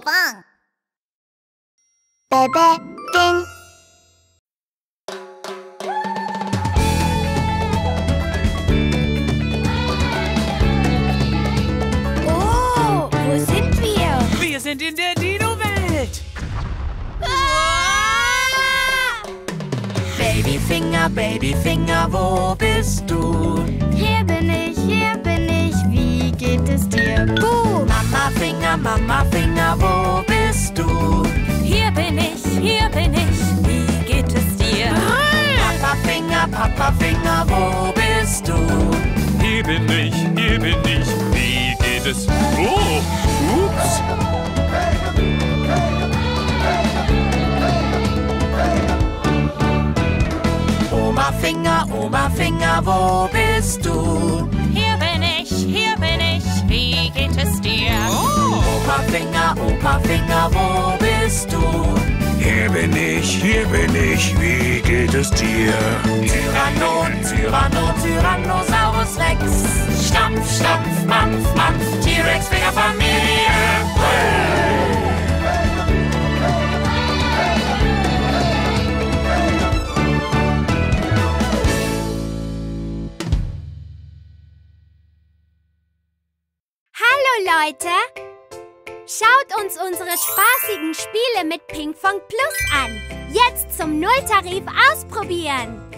Pinkfong. Bebe, ding. Oh, wo sind wir? Wir sind in der Dino-Welt. Ah! Babyfinger, Babyfinger, wo bist du? Hier bin ich, wie geht es dir? Buh! Mama Finger, wo bist du? Hier bin ich, wie geht es dir? Papa Finger, wo bist du? Hier bin ich, wie geht es? Oh, ups! Oma Finger, wo bist du? Hier bin ich, wie geht es dir? Oh. Opa Finger, wo bist du? Hier bin ich, wie geht es dir? Tyrannosaurus Rex. Stampf, Mampf, T-Rex, Fingerfamilie. Hallo Leute! Schaut uns unsere spaßigen Spiele mit Pinkfong Plus an. Jetzt zum Nulltarif ausprobieren.